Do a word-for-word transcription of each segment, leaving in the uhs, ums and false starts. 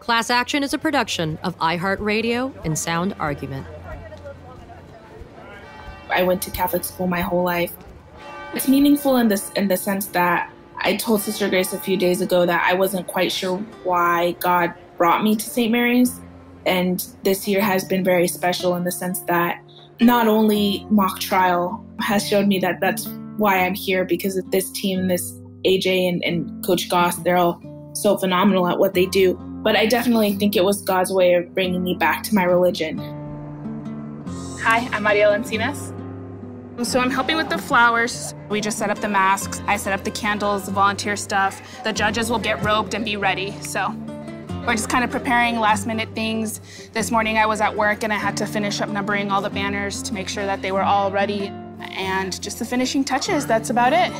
Class Action is a production of iHeartRadio and Sound Argument. I went to Catholic school my whole life. It's meaningful in this, in the sense that I told Sister Grace a few days ago that I wasn't quite sure why God brought me to Saint Mary's. And this year has been very special in the sense that not only mock trial has shown me that that's why I'm here, because of this team, this A J and, and Coach Goss, they're all so phenomenal at what they do. But I definitely think it was God's way of bringing me back to my religion. Hi, I'm Mariela Encinas. So I'm helping with the flowers. We just set up the masks. I set up the candles, the volunteer stuff. The judges will get robed and be ready. So we're just kind of preparing last minute things. This morning I was at work and I had to finish up numbering all the banners to make sure that they were all ready. And just the finishing touches, that's about it.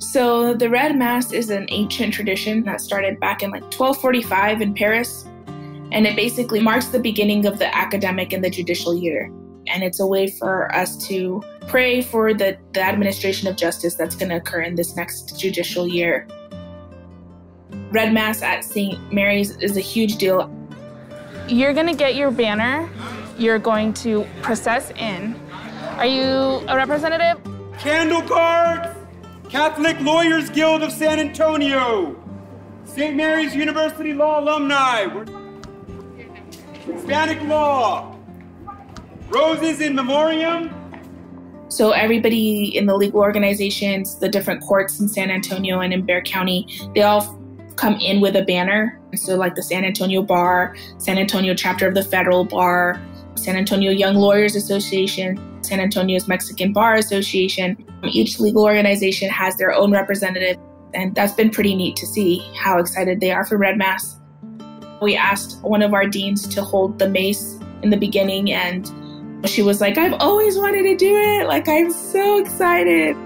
So the Red Mass is an ancient tradition that started back in like twelve forty-five in Paris. And it basically marks the beginning of the academic and the judicial year. And it's a way for us to pray for the, the administration of justice that's going to occur in this next judicial year. Red Mass at Saint Mary's is a huge deal. You're going to get your banner. You're going to process in. Are you a representative? Candle card, Catholic Lawyers Guild of San Antonio, Saint Mary's University Law Alumni. We're Hispanic Law, Roses in Memoriam. So everybody in the legal organizations, the different courts in San Antonio and in Bexar County, they all come in with a banner. So like the San Antonio Bar, San Antonio chapter of the Federal Bar, San Antonio Young Lawyers Association, San Antonio's Mexican Bar Association. Each legal organization has their own representative, and that's been pretty neat to see how excited they are for Red Mass. We asked one of our deans to hold the mace in the beginning, and she was like, I've always wanted to do it. Like, I'm so excited.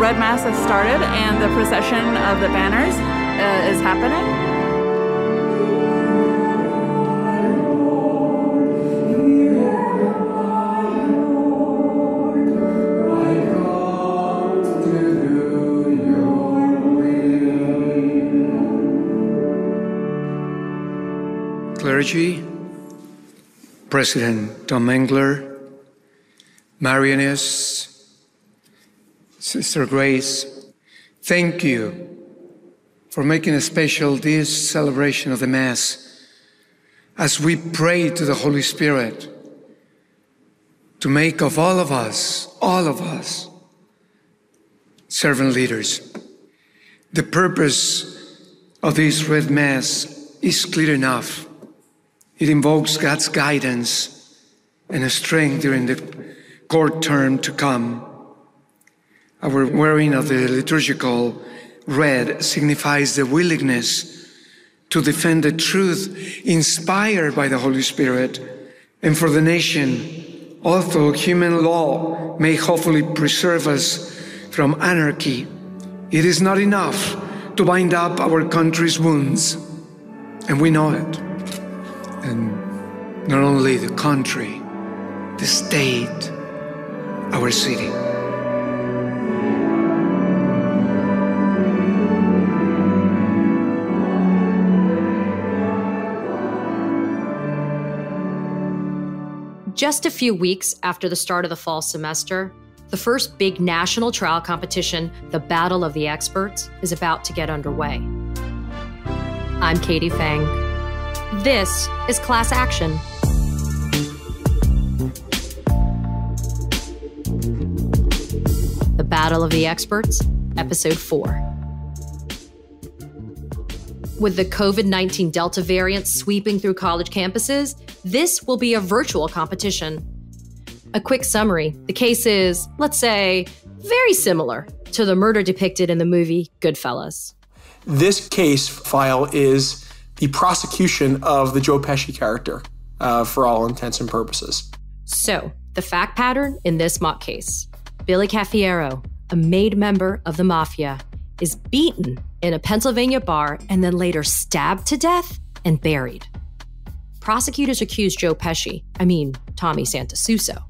Red Mass has started, and the procession of the banners uh, is happening. Clergy, President Tom Engler, Marianists, Sister Grace, thank you for making a special this celebration of the Mass as we pray to the Holy Spirit to make of all of us, all of us, servant leaders. The purpose of this Red Mass is clear enough. It invokes God's guidance and strength during the court term to come. Our wearing of the liturgical red signifies the willingness to defend the truth inspired by the Holy Spirit, and for the nation, although human law may hopefully preserve us from anarchy, it is not enough to bind up our country's wounds, and we know it. And not only the country, the state, our city. Just a few weeks after the start of the fall semester, the first big national trial competition, the Battle of the Experts, is about to get underway. I'm Katie Fang. This is Class Action. The Battle of the Experts, Episode four. With the COVID nineteen Delta variant sweeping through college campuses, this will be a virtual competition. A quick summary. The case is, let's say, very similar to the murder depicted in the movie Goodfellas. This case file is the prosecution of the Joe Pesci character, uh, for all intents and purposes. So, the the fact pattern in this mock case. Billy Cafiero, a made member of the mafia, is beaten in a Pennsylvania bar and then later stabbed to death and buried. Prosecutors accused Joe Pesci, I mean, Tommy Santosuso,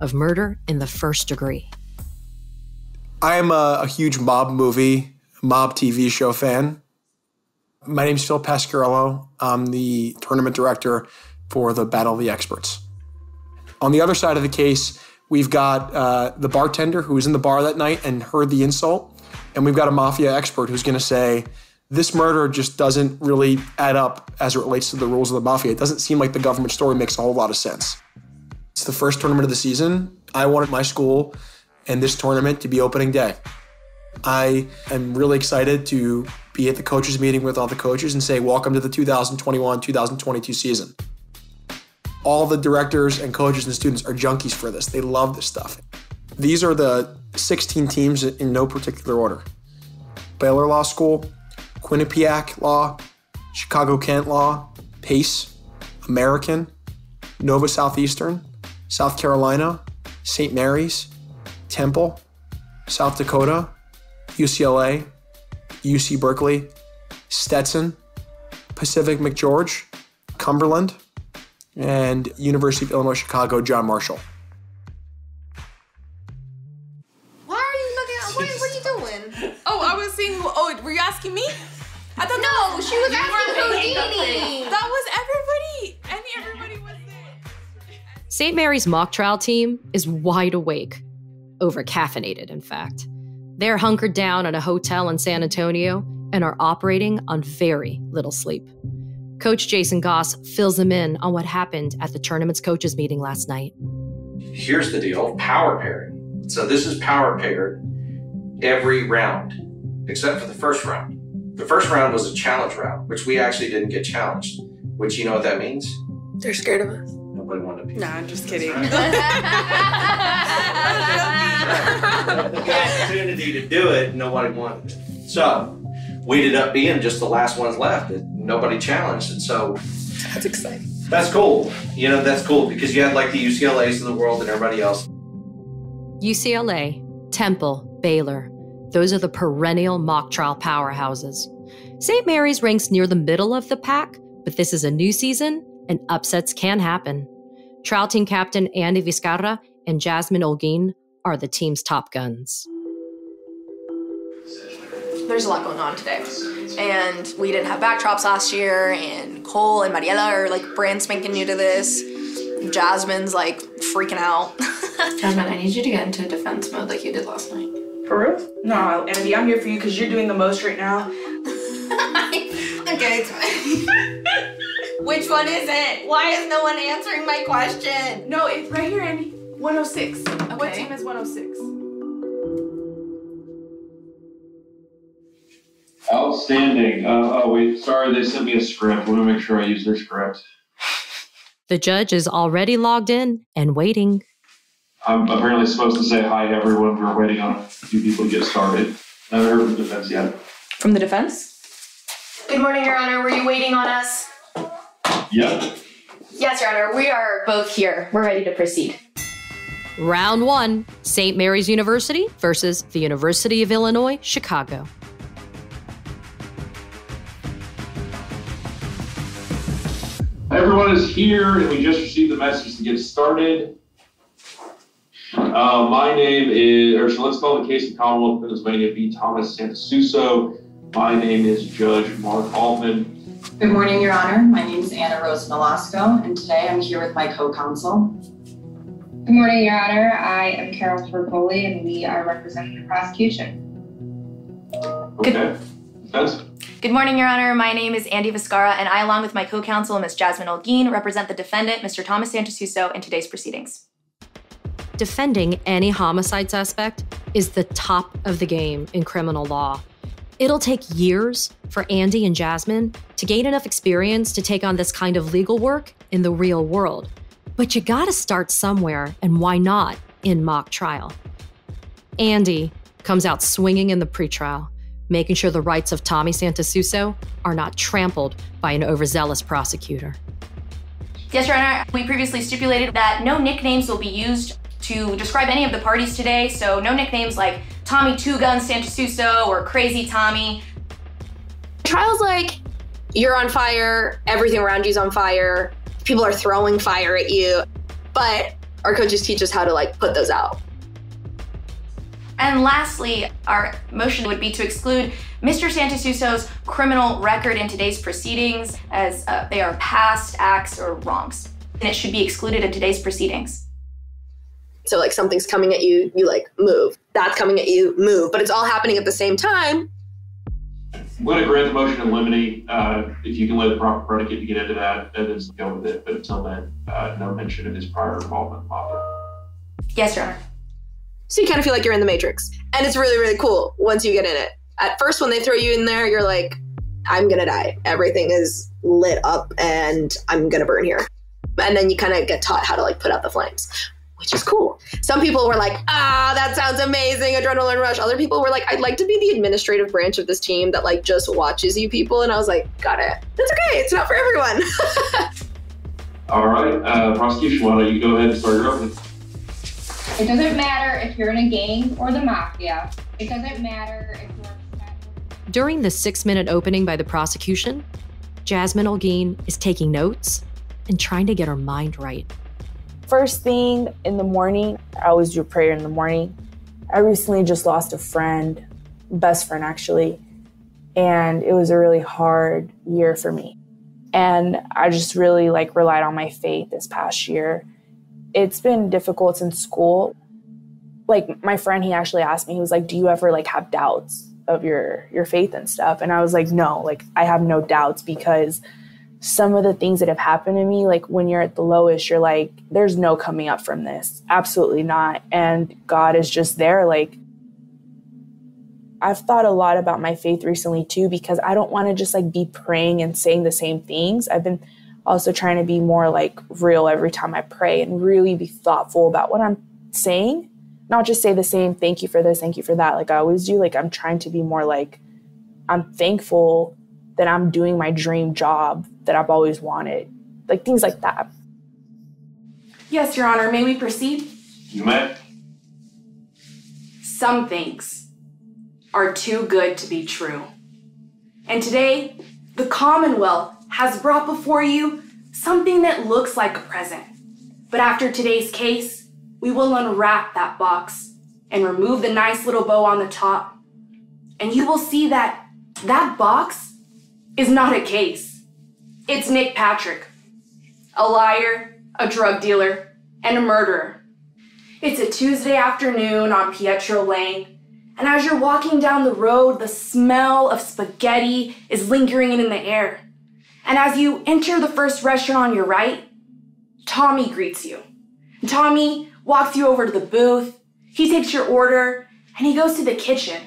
of murder in the first degree. I am a, a huge mob movie, mob T V show fan. My name's Phil Pasquarello. I'm the tournament director for the Battle of the Experts. On the other side of the case, we've got uh, the bartender who was in the bar that night and heard the insult. And we've got a mafia expert who's going to say, this murder just doesn't really add up as it relates to the rules of the mafia. It doesn't seem like the government story makes a whole lot of sense. It's the first tournament of the season. I wanted my school and this tournament to be opening day. I am really excited to be at the coaches meeting with all the coaches and say, welcome to the two thousand twenty-one two thousand twenty-two season. All the directors and coaches and students are junkies for this. They love this stuff. These are the sixteen teams in no particular order. Baylor Law School, Quinnipiac Law, Chicago Kent Law, Pace, American, Nova Southeastern, South Carolina, Saint Mary's, Temple, South Dakota, U C L A, U C Berkeley, Stetson, Pacific McGeorge, Cumberland, and University of Illinois Chicago, John Marshall. Why are you looking at, what, what are you doing? Oh, I was seeing, oh, were you asking me? I thought no, was, she was asking Houdini. That was everybody, and everybody was there. Saint Mary's mock trial team is wide awake, over-caffeinated, in fact. They're hunkered down at a hotel in San Antonio and are operating on very little sleep. Coach Jason Goss fills them in on what happened at the tournament's coaches meeting last night. Here's the deal, power pairing. So this is power paired every round, except for the first round. The first round was a challenge round, which we actually didn't get challenged, which you know what that means? They're scared of us. Nobody wanted to be. No, I'm just kidding. The opportunity to do it, nobody wanted it. So we ended up being just the last ones left that nobody challenged. And so that's exciting. That's cool. You know, that's cool because you had like the U C L As of the world and everybody else. U C L A, Temple, Baylor. Those are the perennial mock trial powerhouses. Saint Mary's ranks near the middle of the pack, but this is a new season and upsets can happen. Trial team captain Andy Vizcarra and Jasmine Olguin are the team's top guns. There's a lot going on today. And we didn't have backdrops last year, and Cole and Mariela are like brand spanking new to this. Jasmine's like freaking out. Jasmine, I need you to get into defense mode like you did last night. For real? No, Andy, I'm here for you because you're doing the most right now. Okay, it's fine. Which one is it? Why is no one answering my question? No, it's right here, Andy. one oh six. Okay. What team is one oh six? Outstanding. Uh, oh, wait, sorry, they sent me a script. I want to make sure I use their script. The judge is already logged in and waiting. I'm apparently supposed to say hi to everyone. We're waiting on a few people to get started. I haven't heard from the defense yet. From the defense? Good morning, Your Honor. Were you waiting on us? Yeah. Yes, Your Honor. We are both here. We're ready to proceed. Round one, Saint Mary's University versus the University of Illinois, Chicago. Everyone is here, and we just received the message to get started. Uh, my name is, or so let's call the case of Commonwealth of Pennsylvania v. Thomas Santosuso. My name is Judge Mark Altman. Good morning, Your Honor. My name is Anna Rose Nolasco, and today I'm here with my co-counsel. Good morning, Your Honor. I am Carol Fergoli, and we are representing the prosecution. Okay. Defense? Good morning, Your Honor. My name is Andy Vizcarra, and I, along with my co-counsel, Miz Jasmine Olguin, represent the defendant, Mister Thomas Santosuso, in today's proceedings. Defending any homicide suspect is the top of the game in criminal law. It'll take years for Andy and Jasmine to gain enough experience to take on this kind of legal work in the real world. But you gotta start somewhere, and why not in mock trial? Andy comes out swinging in the pretrial, making sure the rights of Tommy Santosuso are not trampled by an overzealous prosecutor. Yes, Your Honor, we previously stipulated that no nicknames will be used to describe any of the parties today, so no nicknames like Tommy Two Guns Santosuso or Crazy Tommy. Trial's like, you're on fire, everything around you's on fire, people are throwing fire at you, but our coaches teach us how to like put those out. And lastly, our motion would be to exclude Mister Santosuso's criminal record in today's proceedings as uh, they are past acts or wrongs. And it should be excluded in today's proceedings. So like something's coming at you, you like move. That's coming at you, move. But it's all happening at the same time. We're going to grant the motion in limine. Uh, if you can let the proper predicate to get into that, then it's go with it. But until then, uh, no mention of his prior involvement in mafia. Yes, Your Honor. So you kind of feel like you're in the Matrix. And it's really, really cool once you get in it. At first, when they throw you in there, you're like, I'm going to die. Everything is lit up and I'm going to burn here. And then you kind of get taught how to like put out the flames, which is cool. Some people were like, ah, that sounds amazing, adrenaline rush. Other people were like, I'd like to be the administrative branch of this team that like just watches you people. And I was like, got it. That's okay. It's not for everyone. All right. Uh, prosecution, why don't you go ahead and start your opening? It doesn't matter if you're in a gang or the mafia. It doesn't matter if you're... During the six-minute opening by the prosecution, Jasmine Olguin is taking notes and trying to get her mind right. First thing in the morning, I always do prayer in the morning. I recently just lost a friend, best friend actually, and it was a really hard year for me. And I just really like relied on my faith this past year. It's been difficult in school. Like my friend, he actually asked me, he was like, do you ever like have doubts of your, your faith and stuff? And I was like, no, like I have no doubts because some of the things that have happened to me, like when you're at the lowest, you're like, there's no coming up from this. Absolutely not. And God is just there. Like I've thought a lot about my faith recently too, because I don't want to just like be praying and saying the same things. I've been also trying to be more like real every time I pray and really be thoughtful about what I'm saying, not just say the same, thank you for this, thank you for that, like I always do. Like I'm trying to be more like, I'm thankful that I'm doing my dream job that I've always wanted, like things like that. Yes, Your Honor, may we proceed? You may. Some things are too good to be true. And today, the Commonwealth has brought before you something that looks like a present. But after today's case, we will unwrap that box and remove the nice little bow on the top. And you will see that that box is not a case. It's Nick Patrick, a liar, a drug dealer, and a murderer. It's a Tuesday afternoon on Pietro Lane. And as you're walking down the road, the smell of spaghetti is lingering in the air. And as you enter the first restaurant on your right, Tommy greets you. Tommy walks you over to the booth, he takes your order, and he goes to the kitchen.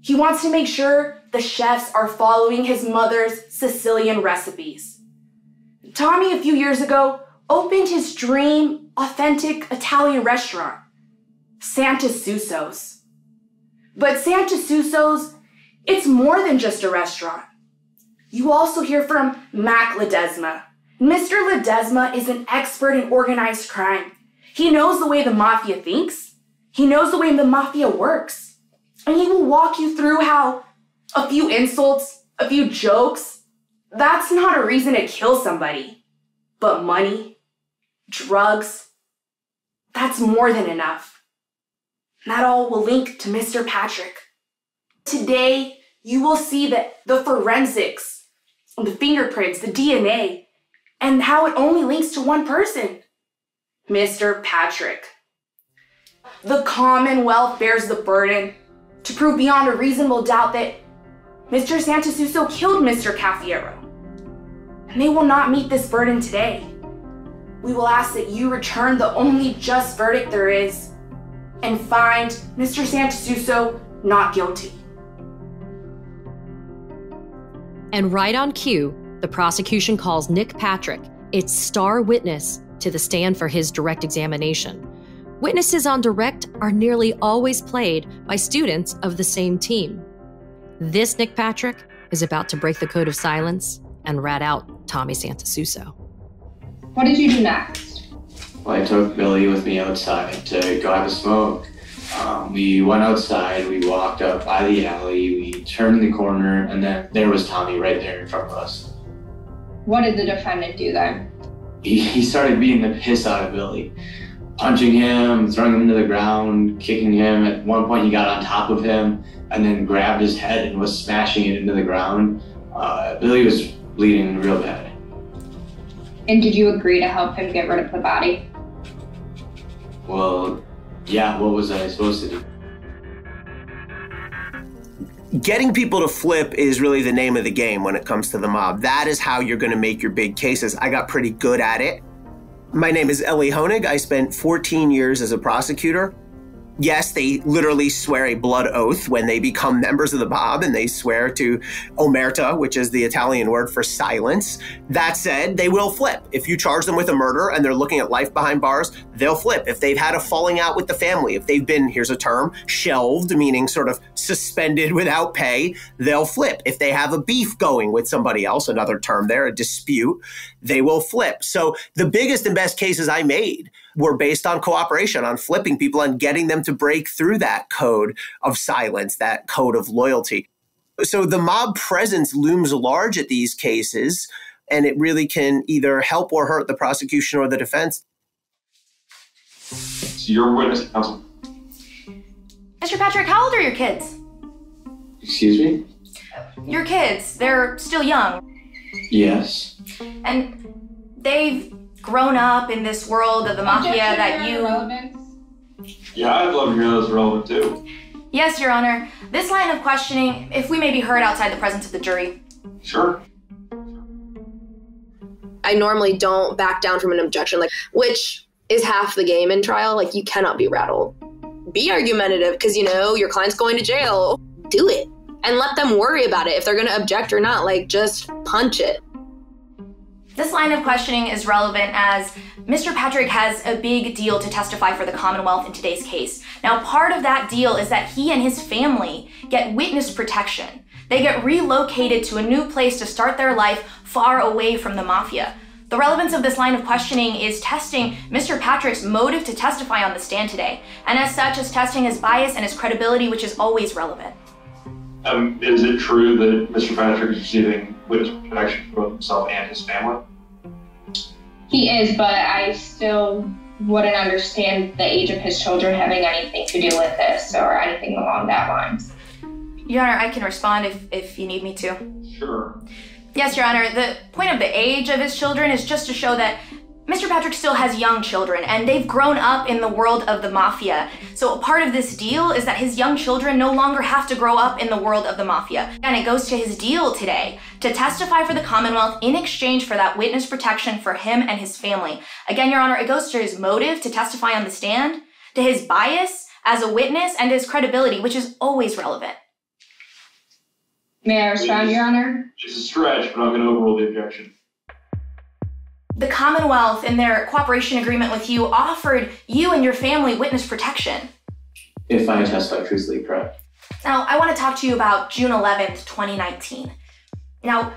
He wants to make sure the chefs are following his mother's Sicilian recipes. Tommy, a few years ago, opened his dream authentic Italian restaurant, Santosuso's. But Santosuso's, it's more than just a restaurant. You also hear from Mac Ledesma. Mister Ledesma is an expert in organized crime. He knows the way the mafia thinks. He knows the way the mafia works. And he will walk you through how a few insults, a few jokes, that's not a reason to kill somebody. But money, drugs, that's more than enough. And that all will link to Mister Patrick. Today, you will see that the forensics, the fingerprints, the D N A, and how it only links to one person, Mister Patrick. The Commonwealth bears the burden to prove beyond a reasonable doubt that Mister Santosuso killed Mister Cafiero. And they will not meet this burden today. We will ask that you return the only just verdict there is and find Mister Santosuso not guilty. And right on cue, the prosecution calls Nick Patrick, its star witness, to the stand for his direct examination. Witnesses on direct are nearly always played by students of the same team. This Nick Patrick is about to break the code of silence and rat out Tommy Santosuso. What did you do next? Well, I took Billy with me outside to go have a smoke. Um, we went outside, we walked up by the alley, we turned the corner, and then there was Tommy right there in front of us. What did the defendant do then? He, he started beating the piss out of Billy, punching him, throwing him to the ground, kicking him. At one point he got on top of him and then grabbed his head and was smashing it into the ground. Uh, Billy was bleeding real bad. And did you agree to help him get rid of the body? Well, yeah, what was I supposed to do? Getting people to flip is really the name of the game when it comes to the mob. That is how you're going to make your big cases. I got pretty good at it. My name is Ellie Honig. I spent fourteen years as a prosecutor. Yes, they literally swear a blood oath when they become members of the mob, and they swear to omerta, which is the Italian word for silence. That said, they will flip. If you charge them with a murder and they're looking at life behind bars, they'll flip. If they've had a falling out with the family, if they've been, here's a term, shelved, meaning sort of suspended without pay, they'll flip. If they have a beef going with somebody else, another term there, a dispute, they will flip. So the biggest and best cases I made were based on cooperation, on flipping people and getting them to break through that code of silence, that code of loyalty. So the mob presence looms large at these cases, and it really can either help or hurt the prosecution or the defense. So you're witness counsel. Mister Patrick, how old are your kids? Excuse me? Your kids, they're still young. Yes. And they've grown up in this world of the mafia that you... Yeah, I'd love to hear those relevant too. Yes, Your Honor. This line of questioning, if we may be heard outside the presence of the jury. Sure. I normally don't back down from an objection, like which is half the game in trial. Like, you cannot be rattled. Be argumentative, because you know your client's going to jail. Do it. And let them worry about it if they're going to object or not. Like, just punch it. This line of questioning is relevant as Mister Patrick has a big deal to testify for the Commonwealth in today's case. Now, part of that deal is that he and his family get witness protection. They get relocated to a new place to start their life far away from the mafia. The relevance of this line of questioning is testing Mister Patrick's motive to testify on the stand today, and as such is testing his bias and his credibility, which is always relevant. Um, is it true that Mister Patrick is receiving witness protection for both himself and his family? He is, but I still wouldn't understand the age of his children having anything to do with this or anything along that lines. Your Honor, I can respond if, if you need me to. Sure. Yes, Your Honor, the point of the age of his children is just to show that Mister Patrick still has young children, and they've grown up in the world of the mafia. So part of this deal is that his young children no longer have to grow up in the world of the mafia. And it goes to his deal today to testify for the Commonwealth in exchange for that witness protection for him and his family. Again, Your Honor, it goes to his motive to testify on the stand, to his bias as a witness, and his credibility, which is always relevant. May I respond, Your Honor? It's a stretch, but I'm going to overrule the objection. The Commonwealth, in their cooperation agreement with you, offered you and your family witness protection. If I testify truthfully, correct. Now, I want to talk to you about June eleventh, twenty nineteen. Now,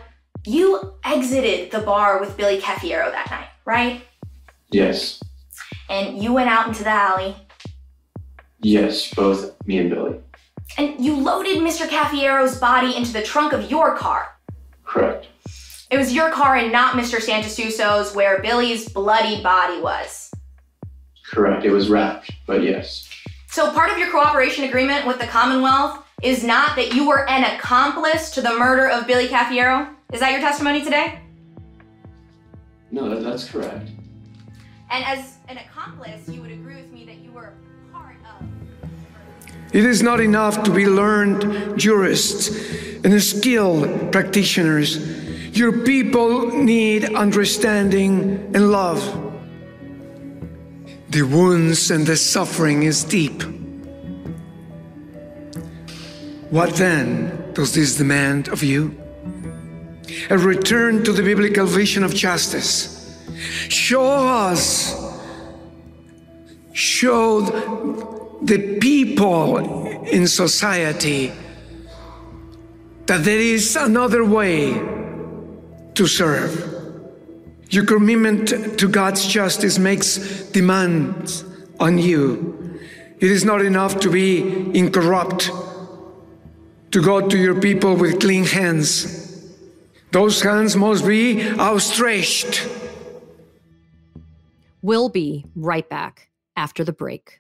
you exited the bar with Billy Cafiero that night, right? Yes. And you went out into the alley? Yes, both me and Billy. And you loaded Mister Cafiero's body into the trunk of your car? Correct. It was your car and not Mister Santosuso's where Billy's bloody body was. Correct, it was wrapped, but yes. So part of your cooperation agreement with the Commonwealth is not that you were an accomplice to the murder of Billy Cafiero? Is that your testimony today? No, that's correct. And as an accomplice, you would agree with me that you were part of... It is not enough to be learned jurists and skilled practitioners. Your people need understanding and love. The wounds and the suffering is deep. What then does this demand of you? A return to the biblical vision of justice. Show us, show the people in society that there is another way to serve. Your commitment to God's justice makes demands on you. It is not enough to be incorrupt, to go to your people with clean hands. Those hands must be outstretched. We'll be right back after the break.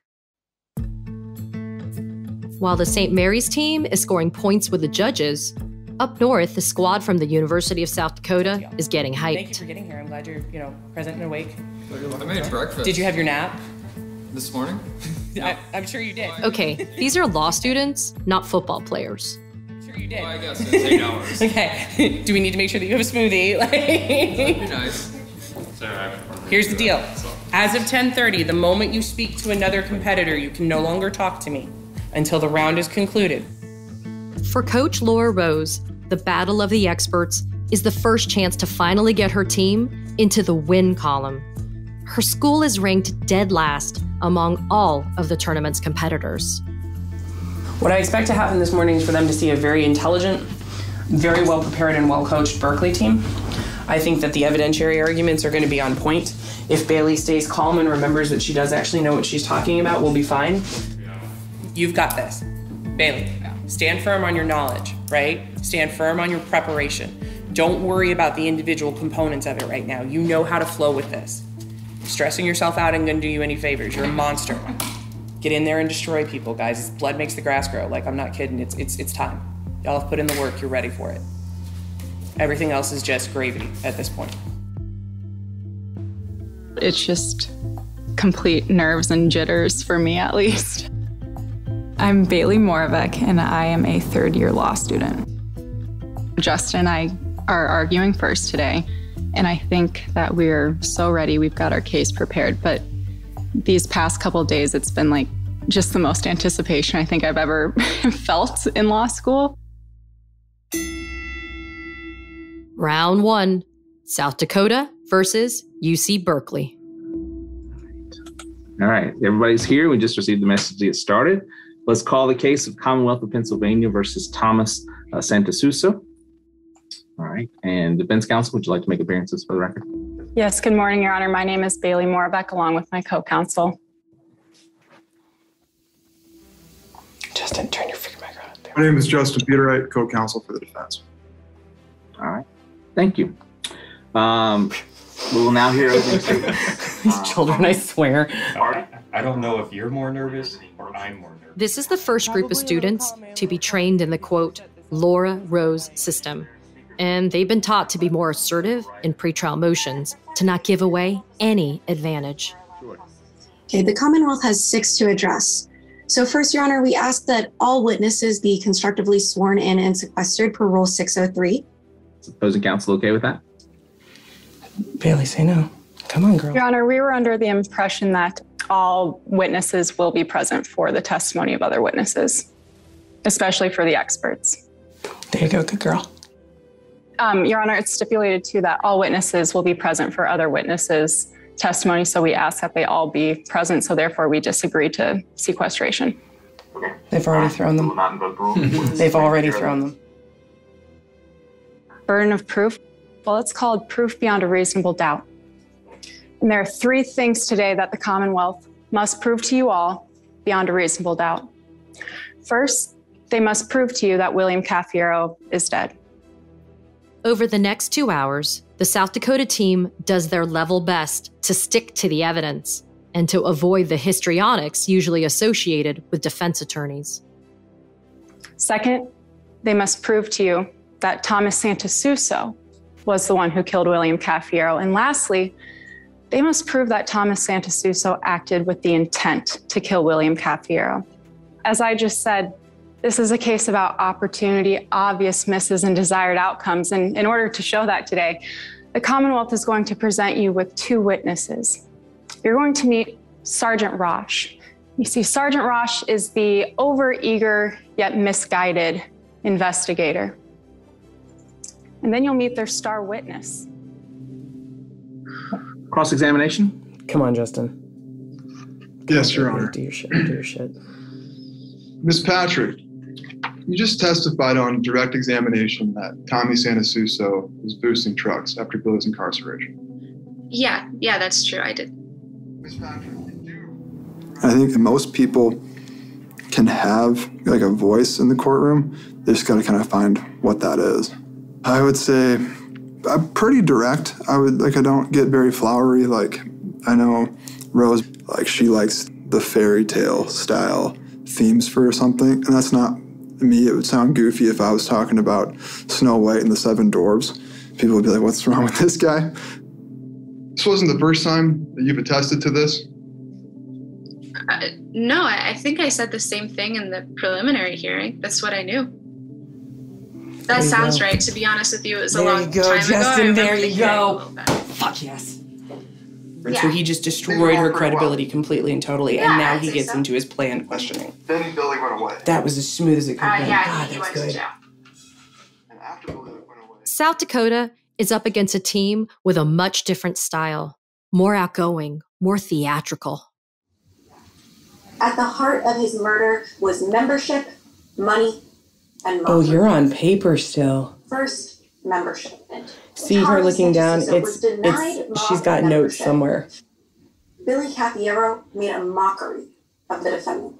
While the Saint Mary's team is scoring points with the judges, up north, the squad from the University of South Dakota yeah. is getting hyped. Thank you for getting here. I'm glad you're, you know, present and awake. I made breakfast. Did you have your nap? This morning? I, I'm sure you did. Okay, these are law students, not football players. I'm sure you did. Well, I guess it's eight hours. Okay, do we need to make sure that you have a smoothie? Like... That'd be nice. Sorry, here's the deal. As of ten thirty, the moment you speak to another competitor, you can no longer talk to me until the round is concluded. For Coach Laura Rose, the Battle of the Experts is the first chance to finally get her team into the win column. Her school is ranked dead last among all of the tournament's competitors. What I expect to happen this morning is for them to see a very intelligent, very well-prepared and well-coached Berkeley team. I think that the evidentiary arguments are going to be on point. If Bailey stays calm and remembers that she does actually know what she's talking about, we'll be fine. You've got this. Bailey, stand firm on your knowledge, right? Stand firm on your preparation. Don't worry about the individual components of it right now. You know how to flow with this. Stressing yourself out isn't going to do you any favors. You're a monster. Get in there and destroy people, guys. Blood makes the grass grow. Like, I'm not kidding. It's, it's, it's time. Y'all have put in the work. You're ready for it. Everything else is just gravy at this point. It's just complete nerves and jitters for me, at least. I'm Bailey Moravec, and I am a third-year law student. Justin and I are arguing first today, and I think that we're so ready. We've got our case prepared, but these past couple of days, it's been like just the most anticipation I think I've ever felt in law school. Round one, South Dakota versus U C Berkeley. All right, everybody's here. We just received the message to get started. Let's call the case of Commonwealth of Pennsylvania versus Thomas uh, Santosuso. All right, and defense counsel, would you like to make appearances for the record? Yes, good morning, Your Honor. My name is Bailey Moravec, along with my co-counsel. Justin, turn your freaking microphone up there. My name is Justin Peterite, co-counsel for the defense. All right, thank you. Um, we will now hear... These children, I swear. Pardon? I don't know if you're more nervous or I'm more nervous. This is the first group of students to be trained in the, quote, Laura Rose system. And they've been taught to be more assertive in pretrial motions, to not give away any advantage. Okay, the Commonwealth has six to address. So first, Your Honor, we ask that all witnesses be constructively sworn in and sequestered per Rule six oh three. Is opposing counsel okay with that? Bailey, say no. Come on, girl. Your Honor, we were under the impression that all witnesses will be present for the testimony of other witnesses, especially for the experts. There you go, good girl. Um, Your Honor, it's stipulated too that all witnesses will be present for other witnesses' testimony, so we ask that they all be present, so therefore we disagree to sequestration. Okay. They've already thrown them. They've already thrown them. Burden of proof? Well, it's called proof beyond a reasonable doubt. And there are three things today that the Commonwealth must prove to you all beyond a reasonable doubt. First, they must prove to you that William Cafiero is dead. Over the next two hours, the South Dakota team does their level best to stick to the evidence and to avoid the histrionics usually associated with defense attorneys. Second, they must prove to you that Thomas Santosuso was the one who killed William Cafiero. And lastly, they must prove that Thomas Santosuso acted with the intent to kill William Cafiero. As I just said, this is a case about opportunity, obvious misses, and desired outcomes. And in order to show that today, the Commonwealth is going to present you with two witnesses. You're going to meet Sergeant Roche. You see, Sergeant Roche is the overeager yet misguided investigator. And then you'll meet their star witness. Cross-examination? Come on, Justin. Yes, Your Honor. Do your shit, do your shit. Miz Patrick, you just testified on direct examination that Tommy Santosuso was boosting trucks after Billy's incarceration. Yeah, yeah, that's true. I did. I think most people can have like a voice in the courtroom. They just got to kind of find what that is. I would say I'm pretty direct. I would like I don't get very flowery. Like I know Rose, like she likes the fairy tale style themes for something, and that's not me. It would sound goofy if I was talking about Snow White and the Seven Dwarves. People would be like, "What's wrong with this guy?" This wasn't the first time that you've attested to this. Uh, no, I, I think I said the same thing in the preliminary hearing. That's what I knew. That sounds go. right. To be honest with you, it was there a long go, time Justin, ago. There you go, Justin. There you go. Fuck yes. Yeah. So he just destroyed her credibility completely and totally, yeah, and now he gets so. into his planned questioning. Then Billy went away. That was as smooth as it could uh, be. Yeah, God, he that's good. And after Billy went away. South Dakota is up against a team with a much different style, more outgoing, more theatrical. At the heart of his murder was membership, money, and money. Oh, you're on paper still. First, membership. See her looking down. It's, it's she's got notes somewhere. Billy Cafiero made a mockery of the defendant.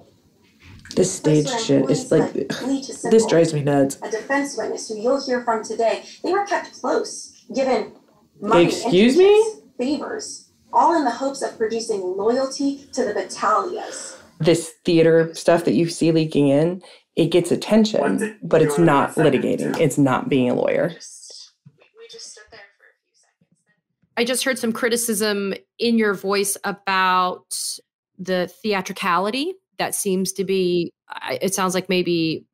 This stage shit is like, this drives me nuts. A defense witness who you'll hear from today, they were kept close, given money, excuse me, favors, all in the hopes of producing loyalty to the Batalias. This theater stuff that you see leaking in, it gets attention, but it's not litigating. It's not being a lawyer. I just heard some criticism in your voice about the theatricality that seems to be, it sounds like maybe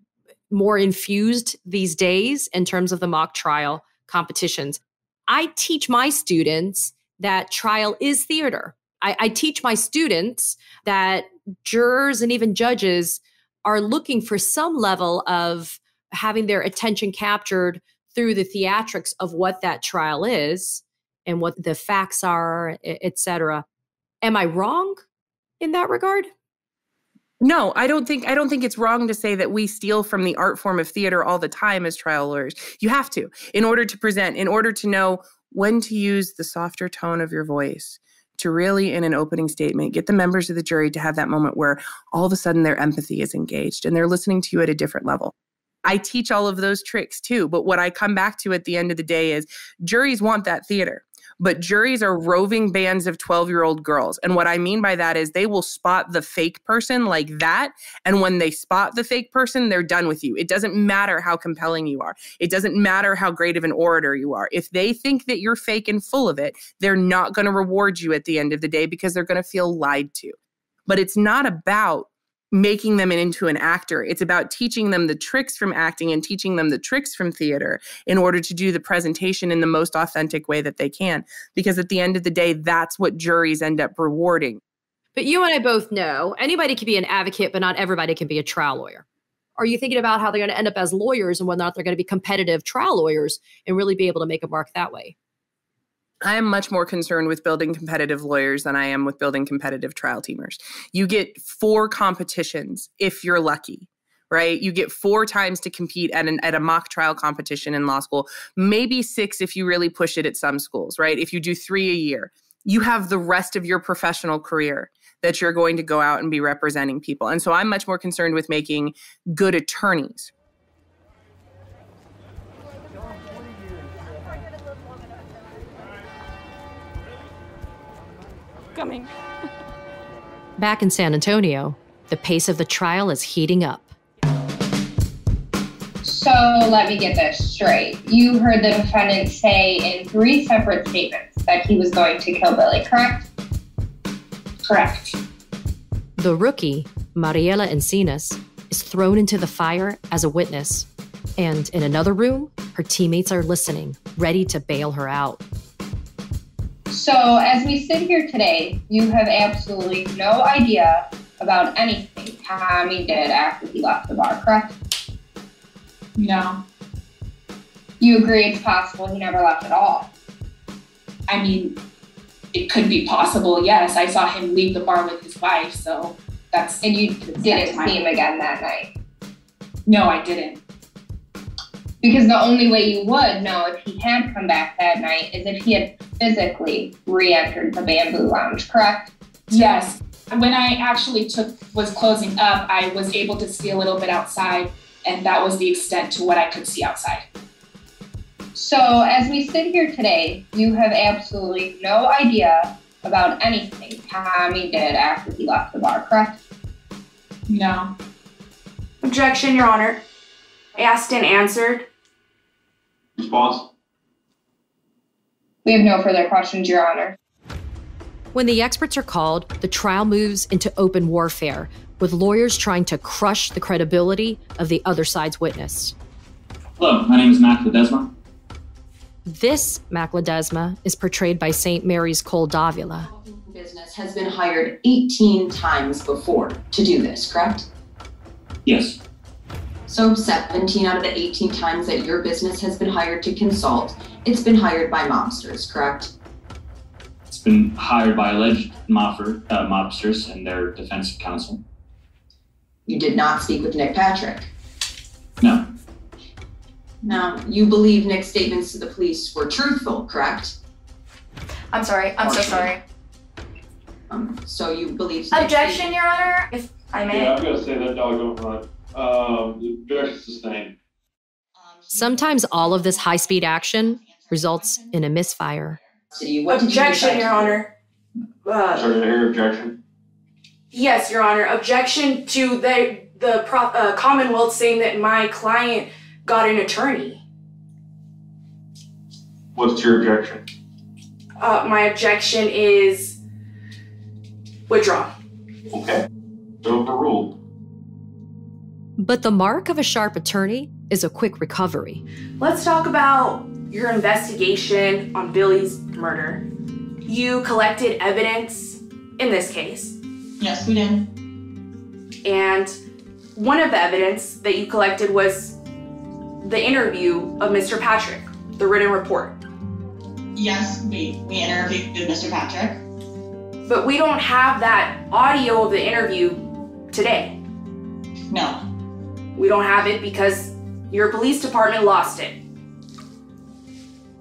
more infused these days in terms of the mock trial competitions. I teach my students that trial is theater. I, I teach my students that jurors and even judges are looking for some level of having their attention captured through the theatrics of what that trial is and what the facts are, et cetera. Am I wrong in that regard? No, I don't think I don't think it's wrong to say that we steal from the art form of theater all the time as trial lawyers. You have to, in order to present, in order to know when to use the softer tone of your voice, to really, in an opening statement, get the members of the jury to have that moment where all of a sudden their empathy is engaged and they're listening to you at a different level. I teach all of those tricks too, but what I come back to at the end of the day is juries want that theater. But juries are roving bands of twelve-year-old girls. And what I mean by that is they will spot the fake person like that. And when they spot the fake person, they're done with you. It doesn't matter how compelling you are. It doesn't matter how great of an orator you are. If they think that you're fake and full of it, they're not going to reward you at the end of the day because they're going to feel lied to. But it's not about making them into an actor. It's about teaching them the tricks from acting and teaching them the tricks from theater in order to do the presentation in the most authentic way that they can. Because at the end of the day, that's what juries end up rewarding. But you and I both know anybody can be an advocate, but not everybody can be a trial lawyer. Are you thinking about how they're going to end up as lawyers and whether or not they're going to be competitive trial lawyers and really be able to make a mark that way? I am much more concerned with building competitive lawyers than I am with building competitive trial teamers. You get four competitions if you're lucky, right? You get four times to compete at an at a mock trial competition in law school, maybe six if you really push it at some schools, right? If you do three a year, you have the rest of your professional career that you're going to go out and be representing people. And so I'm much more concerned with making good attorneys. Coming. Back in San Antonio, the pace of the trial is heating up. So let me get this straight. You heard the defendant say in three separate statements that he was going to kill Billy, correct? Correct. The rookie, Mariela Encinas, is thrown into the fire as a witness. And in another room, her teammates are listening, ready to bail her out. So as we sit here today, you have absolutely no idea about anything Tommy did after he left the bar, correct? No. You agree it's possible he never left at all? I mean, it could be possible, yes. I saw him leave the bar with his wife, so that's... And you didn't see him again that night? No, I didn't. Because the only way you would know if he had come back that night is if he had physically re-entered the Bamboo Lounge, correct? Yes. When I actually took was closing up, I was able to see a little bit outside, and that was the extent to what I could see outside. So as we sit here today, you have absolutely no idea about anything Tommy did after he left the bar, correct? No. Objection, Your Honor. Asked and answered. Response. We have no further questions, Your Honor. When the experts are called, the trial moves into open warfare, with lawyers trying to crush the credibility of the other side's witness. Hello, my name is Mac Ledesma. This Mac Ledesma is portrayed by Saint Mary's Cole Davila. Business has been hired eighteen times before to do this, correct? Yes. So seventeen out of the eighteen times that your business has been hired to consult, it's been hired by mobsters, correct? It's been hired by alleged mobster, uh, mobsters and their defense counsel. You did not speak with Nick Patrick? No. Now, you believe Nick's statements to the police were truthful, correct? I'm sorry. I'm Partially. so sorry. Um, so you believe... Objection, Your Honor, if I may. Yeah, I'm going to say that dog don't run. Um, objection sustained. Sometimes all of this high-speed action results in a misfire. What objection, Your Honor. Uh, Sorry, did I hear objection? Yes, Your Honor. Objection to the, the pro, uh, Commonwealth saying that my client got an attorney. What's your objection? Uh, my objection is withdrawn. Okay. So overruled. But the mark of a sharp attorney is a quick recovery. Let's talk about your investigation on Billy's murder. You collected evidence in this case. Yes, we did. And one of the evidence that you collected was the interview of Mister Patrick, the written report. Yes, we, we interviewed Mister Patrick. But we don't have that audio of the interview today. No. We don't have it because your police department lost it.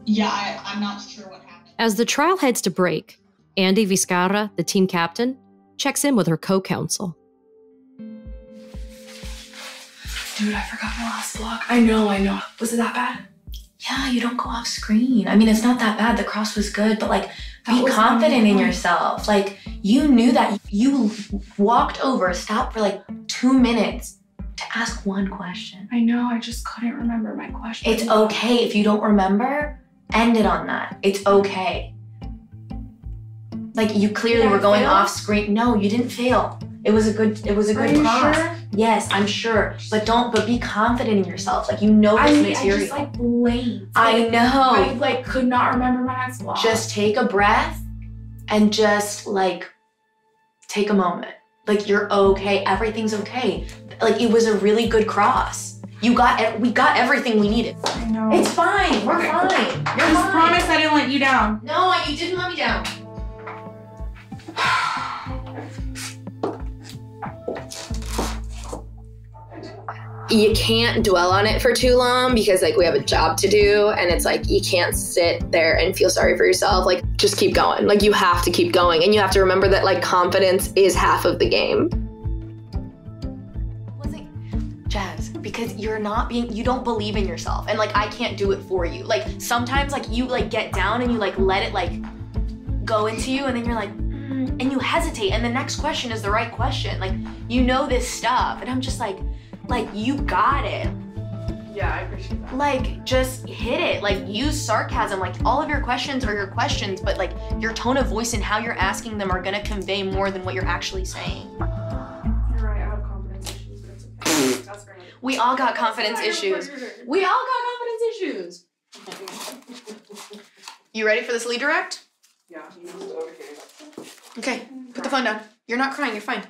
Yeah, I, I'm not sure what happened. As the trial heads to break, Andy Vizcarra, the team captain, checks in with her co-counsel. Dude, I forgot my last block. I know, I know. Was it that bad? Yeah, you don't go off screen. I mean, it's not that bad. The cross was good, but like, that be confident in yourself. Like, you knew that. You walked over, stopped for like two minutes to ask one question. I know, I just couldn't remember my question. It's okay if you don't remember. End it on that. It's okay. Like, you clearly yeah, were going failed. off screen. No, you didn't fail. It was a good, it was a good cross. Sure? Yes, I'm sure. But don't, but be confident in yourself. Like, you know this I, material. I just like blanked. I like, know. I like could not remember my next block. Just take a breath and just like, take a moment. Like, you're okay, everything's okay. Like, it was a really good cross. You got, we got everything we needed. I know. It's fine, we're okay. fine. You're I fine. promise I didn't let you down. No, you didn't let me down. You can't dwell on it for too long because like we have a job to do, and it's like you can't sit there and feel sorry for yourself. Like, just keep going. Like, you have to keep going, and you have to remember that like confidence is half of the game. Because you're not being, you don't believe in yourself. And like, I can't do it for you. Like sometimes like you like get down and you like let it like go into you, and then you're like, mm, and you hesitate. And the next question is the right question. Like, you know this stuff. And I'm just like, like you got it. Yeah, I appreciate that. Like, just hit it. Like, use sarcasm. Like, all of your questions are your questions, but like your tone of voice and how you're asking them are gonna convey more than what you're actually saying. We all got confidence issues. We all got confidence issues. You ready for this lead direct? Yeah. Okay, put the phone down. You're not crying, you're fine.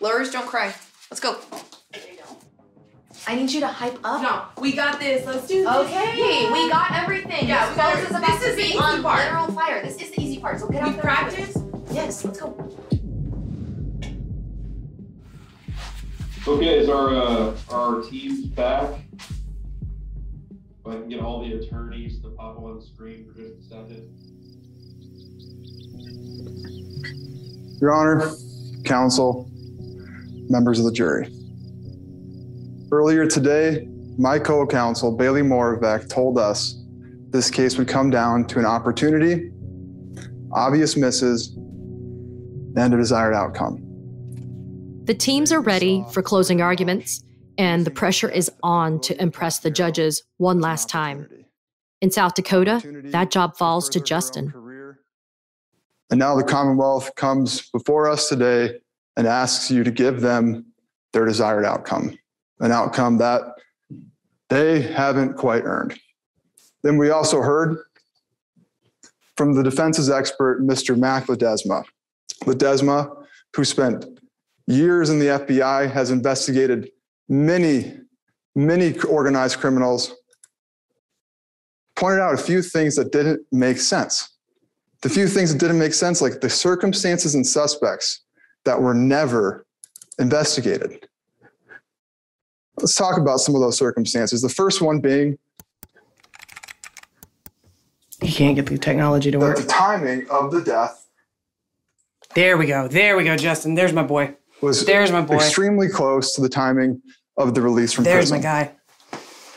Lawyers don't cry. Let's go. I need you to hype up. No, we got this, let's do this. Okay, yeah. We got everything. Yeah, we got everything. This is the easy on part. Literal fire. This is the easy part, so get out there. You practice? Yes, let's go. Okay, is our uh, our teams back? If I can get all the attorneys to pop on the screen for just a second. Your Honor, counsel, members of the jury. Earlier today, my co-counsel, Bailey Moravec, told us this case would come down to an opportunity, obvious misses, and a desired outcome. The teams are ready for closing arguments, and the pressure is on to impress the judges one last time. In South Dakota, that job falls to Justin. And now the Commonwealth comes before us today and asks you to give them their desired outcome, an outcome that they haven't quite earned. Then we also heard from the defense's expert, Mister Mac Ledesma. Ledesma, who spent years in the F B I, has investigated many, many organized criminals, pointed out a few things that didn't make sense. The few things that didn't make sense, like the circumstances and suspects that were never investigated. Let's talk about some of those circumstances. The first one being, you can't get the technology to work. The timing of the death. There we go. There we go, Justin. There's my boy. Was There's my boy. Extremely close to the timing of the release from There's prison. There's my guy.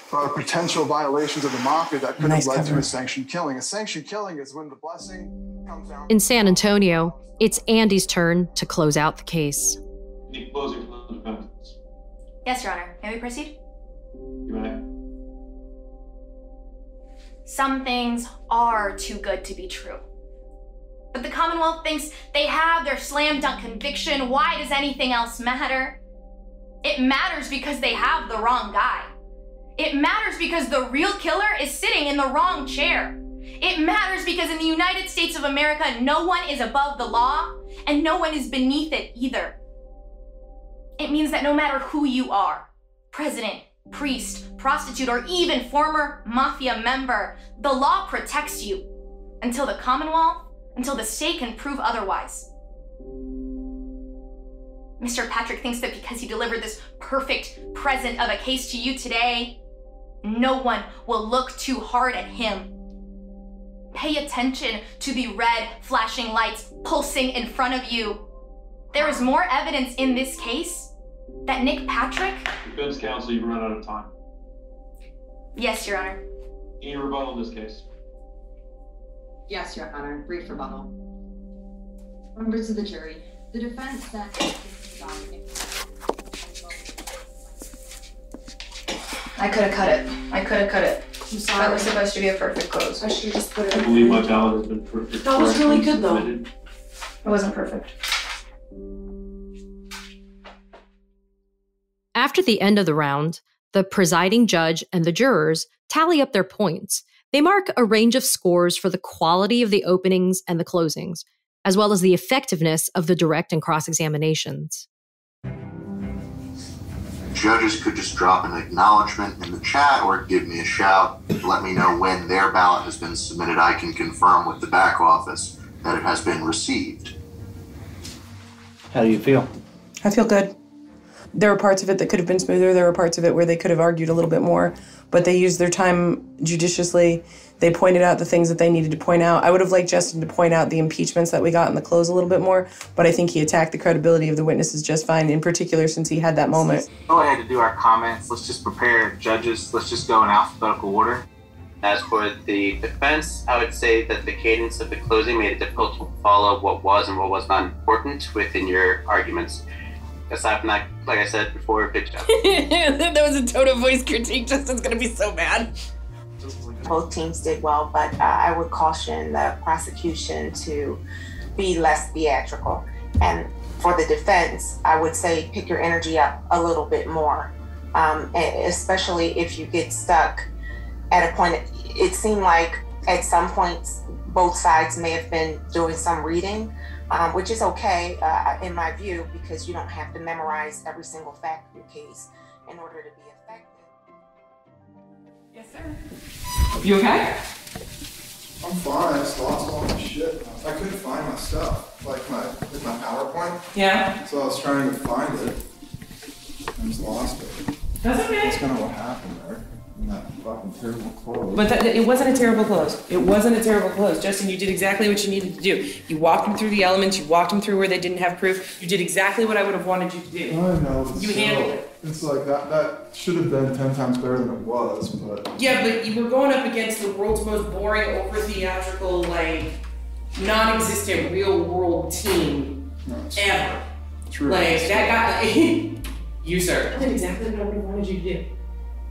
About potential violations of the mafia that could nice have led cover. to a sanctioned killing. A sanctioned killing is when the blessing comes down. In San Antonio, it's Andy's turn to close out the case. Any closing for the defense? Yes, Your Honor. May we proceed? You may. Some things are too good to be true. But the Commonwealth thinks they have their slam dunk conviction. Why does anything else matter? It matters because they have the wrong guy. It matters because the real killer is sitting in the wrong chair. It matters because in the United States of America, no one is above the law and no one is beneath it either. It means that no matter who you are, president, priest, prostitute, or even former mafia member, the law protects you until the Commonwealth, until the state can prove otherwise. Mister Patrick thinks that because he delivered this perfect present of a case to you today, no one will look too hard at him. Pay attention to the red flashing lights pulsing in front of you. There is more evidence in this case that Nick Patrick... Defense counsel, you've run out of time. Yes, Your Honor. Any rebuttal in this case? Yes, Your Honor. Brief rebuttal. Members of the jury, the defense said that I could have cut it. I could have cut it. I'm sorry. That was supposed to be a perfect close. I should have just put it in. I believe my ballot has been perfect. That was really good, though. It wasn't perfect. After the end of the round, the presiding judge and the jurors tally up their points. They mark a range of scores for the quality of the openings and the closings, as well as the effectiveness of the direct and cross-examinations. Judges could just drop an acknowledgement in the chat or give me a shout. Let me know when their ballot has been submitted. I can confirm with the back office that it has been received. How do you feel? I feel good. There were parts of it that could have been smoother. There were parts of it where they could have argued a little bit more, but they used their time judiciously. They pointed out the things that they needed to point out. I would have liked Justin to point out the impeachments that we got in the close a little bit more, but I think he attacked the credibility of the witnesses just fine, in particular since he had that moment. Go ahead and do our comments. Let's just prepare judges. Let's just go in alphabetical order. As for the defense, I would say that the cadence of the closing made it difficult to follow what was and what was not important within your arguments. Aside from that, like I said before, big job. That was a tone of voice critique. Justin's going to be so mad. Both teams did well, but uh, I would caution the prosecution to be less theatrical. And for the defense, I would say pick your energy up a little bit more, um, especially if you get stuck at a point. It seemed like at some points, both sides may have been doing some reading, Um, which is okay, uh, in my view, because you don't have to memorize every single fact in your case in order to be effective. Yes, sir. You okay? I'm fine. I just lost all my shit. I couldn't find my stuff, like my, like my PowerPoint. Yeah. So I was trying to find it. I just lost it. That's okay. That's kind of what happened, right? that fucking terrible close. But that, it wasn't a terrible close. It wasn't a terrible close. Justin, you did exactly what you needed to do. You walked them through the elements. You walked them through where they didn't have proof. You did exactly what I would have wanted you to do. I know. You handled it. It's like that, that should have been ten times better than it was, but... Yeah, but you were going up against the world's most boring, over-theatrical, like, non-existent real-world team nice. ever. True. Like, that guy... You, sir. That's exactly what I would have wanted you to do.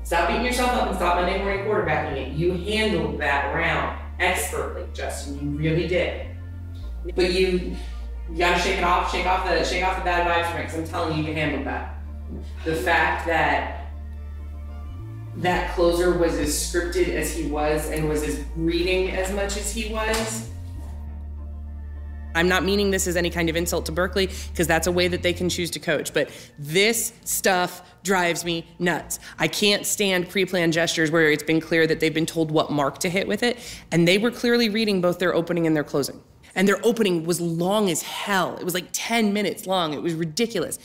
Stop beating yourself up and stop Monday morning quarterbacking it. You handled that round expertly, Justin. You really did. But you, you gotta shake it off, shake off the shake off the bad vibes from it, because I'm telling you, you handled that. The fact that that closer was as scripted as he was and was as reading as much as he was. I'm not meaning this as any kind of insult to Berkeley, because that's a way that they can choose to coach, but this stuff drives me nuts. I can't stand pre-planned gestures where it's been clear that they've been told what mark to hit with it, and they were clearly reading both their opening and their closing. And their opening was long as hell. It was like ten minutes long. It was ridiculous.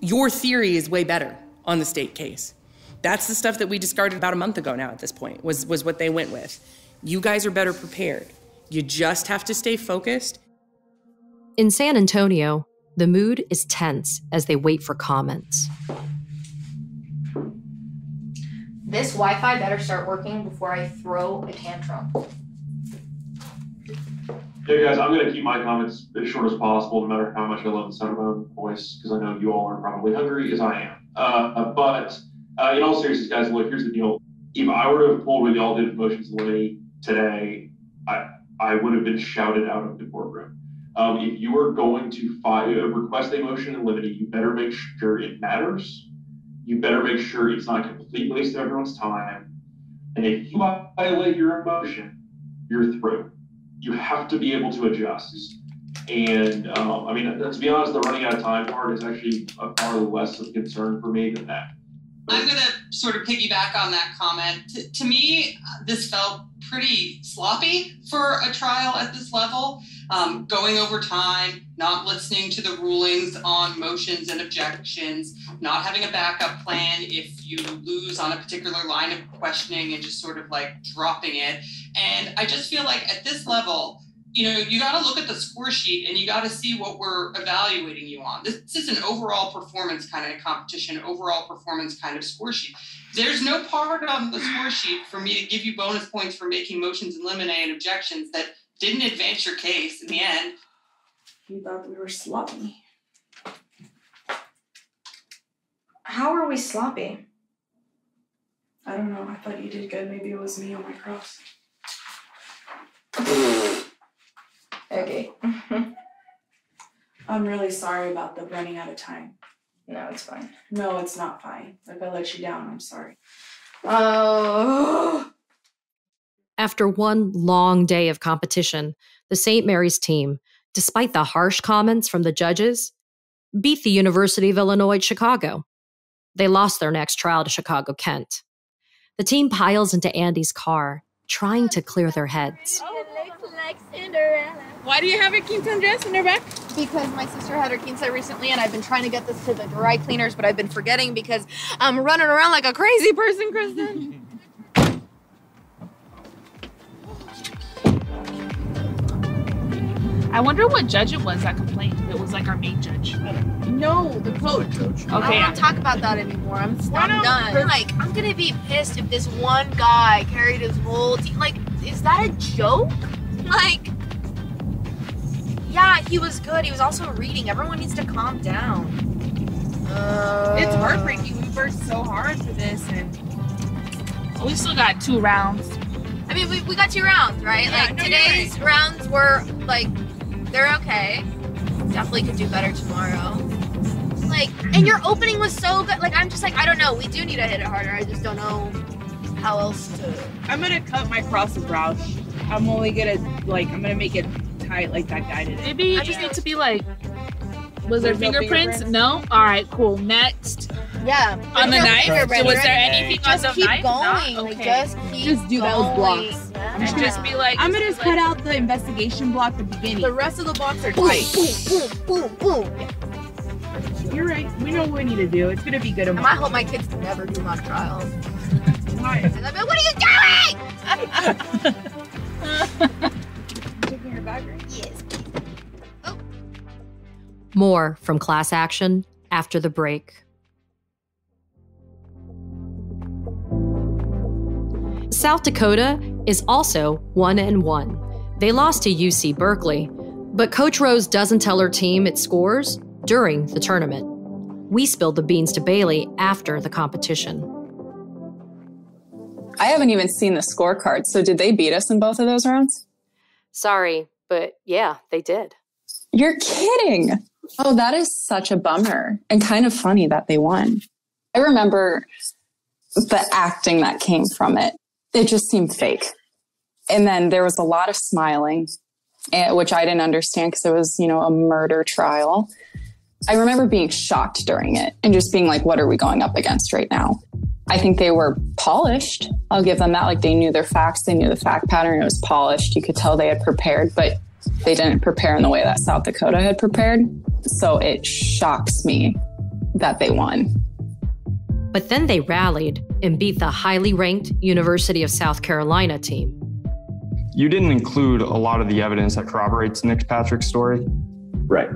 Your theory is way better on the state case. That's the stuff that we discarded about a month ago now at this point, was, was what they went with. You guys are better prepared. You just have to stay focused. In San Antonio, the mood is tense as they wait for comments. This Wi-Fi better start working before I throw a tantrum. Hey guys, I'm going to keep my comments as short as possible, no matter how much I love the sound of my own voice, because I know you all are probably hungry, as I am. Uh, but uh, in all seriousness, guys, look, here's the deal. If I were to have pulled what y'all did in motions lay today, I, I would have been shouted out of the courtroom. Um, if you are going to file, request a motion in limine, you better make sure it matters. You better make sure it's not a complete waste of everyone's time. And if you violate your motion, you're through. You have to be able to adjust. And um, I mean, to be honest, the running out of time part is actually a far less of concern for me than that. I'm going to sort of piggyback on that comment. T- to me, this felt pretty sloppy for a trial at this level. Um, going over time, not listening to the rulings on motions and objections, not having a backup plan if you lose on a particular line of questioning and just sort of like dropping it. And I just feel like at this level, you know, you got to look at the score sheet and you got to see what we're evaluating you on. This, this is an overall performance kind of competition, overall performance kind of score sheet. There's no part on the score sheet for me to give you bonus points for making motions in limine and objections that didn't advance your case in the end. You thought we were sloppy. How are we sloppy? I don't know. I thought you did good. Maybe it was me on my cross. Okay. I'm really sorry about the running out of time. No, it's fine. No, it's not fine. If I let you down, I'm sorry. Oh. After one long day of competition, the Saint Mary's team, despite the harsh comments from the judges, beat the University of Illinois Chicago. They lost their next trial to Chicago Kent. The team piles into Andy's car, trying to clear their heads. Why do you have your quinceañera dress in your back? Because my sister had her quinceañera recently, and I've been trying to get this to the dry cleaners, but I've been forgetting because I'm running around like a crazy person, Kristen. I wonder what judge it was that complained. It was like our main judge. No, the coach. Okay. I don't want to talk about that anymore. I'm, I'm done. Like, I'm going to be pissed if this one guy carried his whole team. Like, is that a joke? Like, yeah, he was good. He was also reading. Everyone needs to calm down. Uh, it's heartbreaking. We worked so hard for this, and we still got two rounds. I mean, we, we got two rounds, right? Yeah, like, no, today's right. rounds were, like, they're okay. Definitely could do better tomorrow. Like, and your opening was so good. Like, I'm just like, I don't know. We do need to hit it harder. I just don't know how else to. I'm going to cut my cross and brow. I'm only going to, like, I'm going to make it tight like that guy did. Maybe you I just know. need to be like, was there, there fingerprints? No? All right, cool. Next. Yeah. On the knife? Was there right? anything just on the knife? Going. No? Okay. Like, just keep just do going. those blocks. Yeah. And just be like, I'm going to just cut like, out the investigation block at the beginning. The rest of the blocks are tight. Boom, boom, boom, boom. Yeah. You're right. We know what we need to do. It's going to be good. And I hope my kids can never do mock trials. quiet. And I'd be like, what are you doing? Taking your bag, right? Yes. Oh. More from Class Action after the break. South Dakota is also one and one. They lost to U C Berkeley, but Coach Rose doesn't tell her team its scores during the tournament. We spilled the beans to Bailey after the competition. I haven't even seen the scorecard, so did they beat us in both of those rounds? Sorry, but yeah, they did. You're kidding! Oh, that is such a bummer, and kind of funny that they won. I remember the acting that came from it. It just seemed fake. And then there was a lot of smiling, which I didn't understand because it was, you know, a murder trial. I remember being shocked during it and just being like, what are we going up against right now? I think they were polished. I'll give them that. Like, they knew their facts. They knew the fact pattern. It was polished. You could tell they had prepared, but they didn't prepare in the way that South Dakota had prepared. So it shocks me that they won. But then they rallied and beat the highly ranked University of South Carolina team. You didn't include a lot of the evidence that corroborates Nick Patrick's story. Right.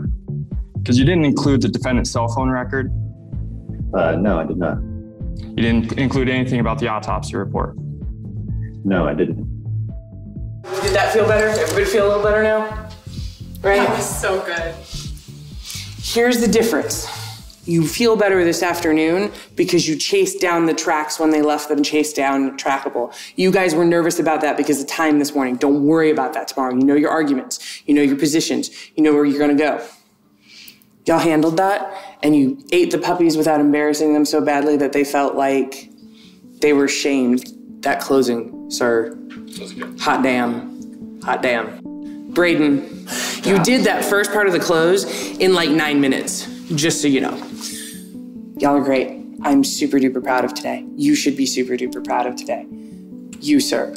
Because you didn't include the defendant's cell phone record? Uh, no, I did not. You didn't include anything about the autopsy report? No, I didn't. Did that feel better? Everybody feel a little better now? Right? That was so good. Here's the difference. You feel better this afternoon because you chased down the tracks when they left them chased down, trackable. You guys were nervous about that because of time this morning. Don't worry about that tomorrow. You know your arguments. You know your positions. You know where you're going to go. Y'all handled that, and you ate the puppies without embarrassing them so badly that they felt like they were shamed. That closing, sir. Hot damn. Hot damn. Braden, you did that first part of the close in like nine minutes, just so you know. Y'all are great. I'm super duper proud of today. You should be super duper proud of today. You, sir.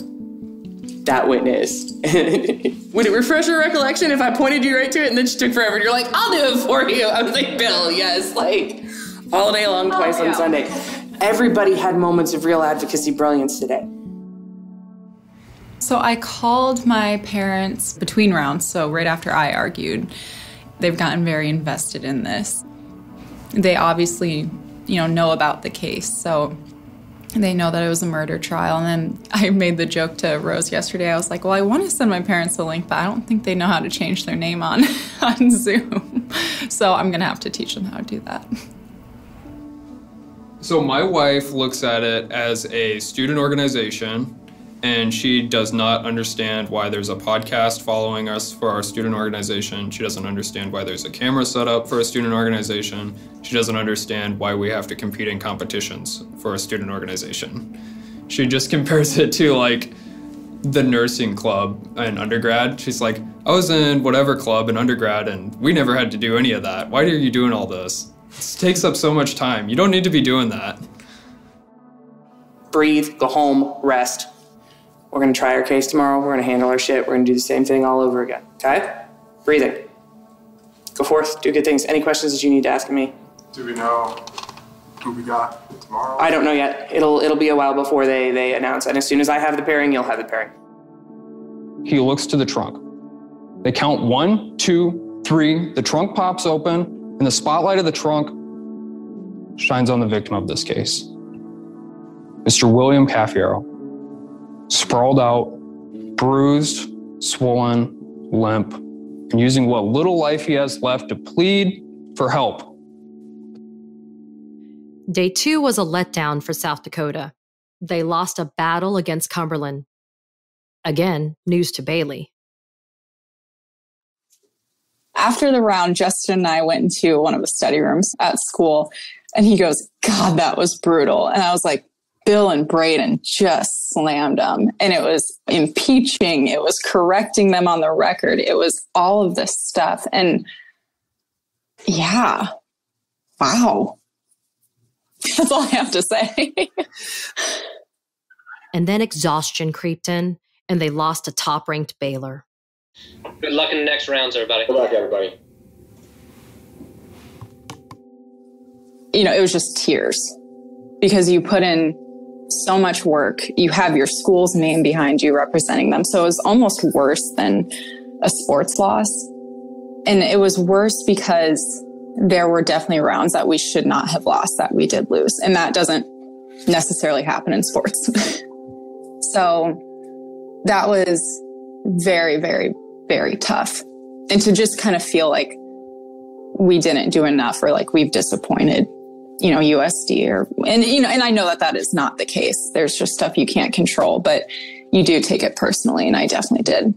That witness. Would it refresh your recollection if I pointed you right to it and then she took forever? And you're like, I'll do it for you. I was like, Bill, yes, like all day long, twice oh, yeah. on Sunday. Everybody had moments of real advocacy brilliance today. So I called my parents between rounds, so right after I argued. They've gotten very invested in this. They obviously, you know, know about the case, so they know that it was a murder trial. And then I made the joke to Rose yesterday. I was like, well, I want to send my parents the link, but I don't think they know how to change their name on, on Zoom. So I'm going to have to teach them how to do that. So my wife looks at it as a student organization, and she does not understand why there's a podcast following us for our student organization. She doesn't understand why there's a camera set up for a student organization. She doesn't understand why we have to compete in competitions for a student organization. She just compares it to like the nursing club in undergrad. She's like, I was in whatever club in undergrad and we never had to do any of that. Why are you doing all this? It takes up so much time. You don't need to be doing that. Breathe, go home, rest. We're gonna try our case tomorrow. We're gonna handle our shit. We're gonna do the same thing all over again, okay? Breathing. Go forth, do good things. Any questions that you need to ask me? Do we know who we got tomorrow? I don't know yet. It'll it'll be a while before they, they announce. And as soon as I have the pairing, you'll have the pairing. He looks to the trunk. They count one, two, three. The trunk pops open, and the spotlight of the trunk shines on the victim of this case, Mister William Cafiero. Sprawled out, bruised, swollen, limp, and using what little life he has left to plead for help. Day two was a letdown for South Dakota. They lost a battle against Cumberland. Again, news to Bailey. After the round, Justin and I went into one of the study rooms at school, and he goes, God, that was brutal. And I was like, Bill and Braden just slammed them. And it was impeaching. It was correcting them on the record. It was all of this stuff. And yeah, wow. That's all I have to say. And then exhaustion creeped in, and they lost to top-ranked Baylor. Good luck in the next rounds, everybody. Good luck, everybody. You know, it was just tears because you put in so much work. You have your school's name behind you representing them. So it was almost worse than a sports loss. And it was worse because there were definitely rounds that we should not have lost that we did lose. And that doesn't necessarily happen in sports. So that was very, very, very tough. And to just kind of feel like we didn't do enough or like we've disappointed, you know, U S D or, and, you know, and I know that that is not the case. There's just stuff you can't control, but you do take it personally. And I definitely did.